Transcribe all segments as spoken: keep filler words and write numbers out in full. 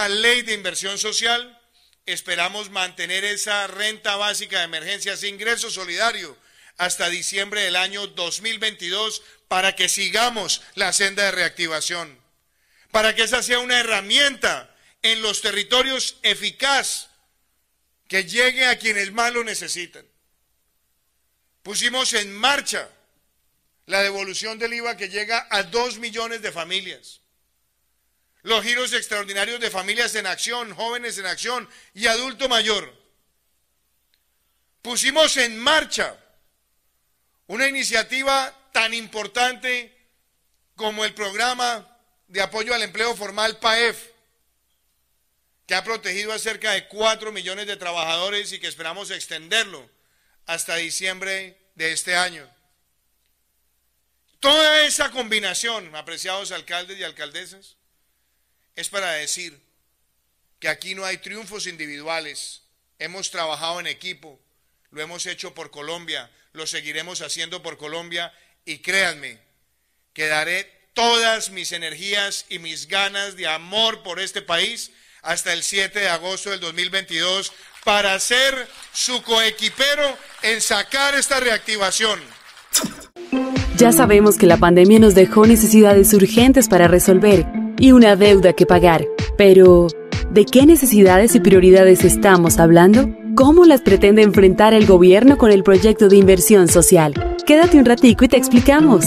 esta ley de inversión social esperamos mantener esa renta básica de emergencias, ingreso solidario, hasta diciembre del año dos mil veintidós, para que sigamos la senda de reactivación, para que esa sea una herramienta en los territorios eficaz que llegue a quienes más lo necesitan. Pusimos en marcha la devolución del IVA que llega a dos millones de familias. Los giros extraordinarios de Familias en Acción, Jóvenes en Acción y Adulto Mayor. Pusimos en marcha una iniciativa tan importante como el programa de apoyo al empleo formal PAEF, que ha protegido a cerca de cuatro millones de trabajadores y que esperamos extenderlo hasta diciembre de este año. Toda esa combinación, apreciados alcaldes y alcaldesas, es para decir que aquí no hay triunfos individuales. Hemos trabajado en equipo, lo hemos hecho por Colombia, lo seguiremos haciendo por Colombia y créanme que daré todas mis energías y mis ganas de amor por este país hasta el siete de agosto del dos mil veintidós para ser su coequipero en sacar esta reactivación. Ya sabemos que la pandemia nos dejó necesidades urgentes para resolver y una deuda que pagar. Pero, ¿de qué necesidades y prioridades estamos hablando? ¿Cómo las pretende enfrentar el gobierno con el proyecto de inversión social? Quédate un ratico y te explicamos.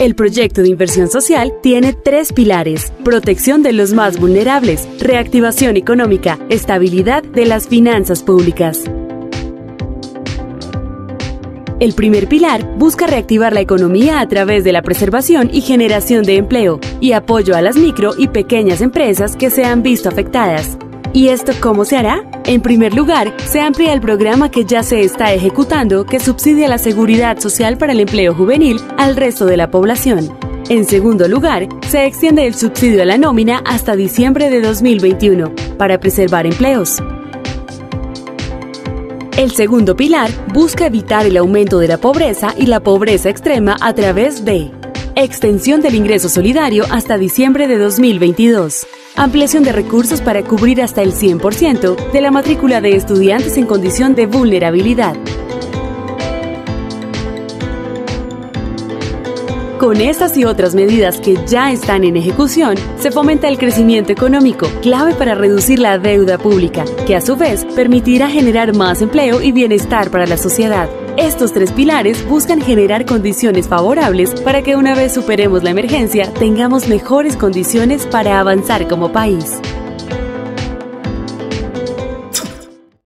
El proyecto de inversión social tiene tres pilares: protección de los más vulnerables, reactivación económica, estabilidad de las finanzas públicas. El primer pilar busca reactivar la economía a través de la preservación y generación de empleo y apoyo a las micro y pequeñas empresas que se han visto afectadas. ¿Y esto cómo se hará? En primer lugar, se amplía el programa que ya se está ejecutando que subsidia la seguridad social para el empleo juvenil al resto de la población. En segundo lugar, se extiende el subsidio a la nómina hasta diciembre de dos mil veintiuno para preservar empleos. El segundo pilar busca evitar el aumento de la pobreza y la pobreza extrema a través de extensión del ingreso solidario hasta diciembre de dos mil veintidós, ampliación de recursos para cubrir hasta el cien por ciento de la matrícula de estudiantes en condición de vulnerabilidad. Con estas y otras medidas que ya están en ejecución, se fomenta el crecimiento económico, clave para reducir la deuda pública, que a su vez permitirá generar más empleo y bienestar para la sociedad. Estos tres pilares buscan generar condiciones favorables para que una vez superemos la emergencia, tengamos mejores condiciones para avanzar como país.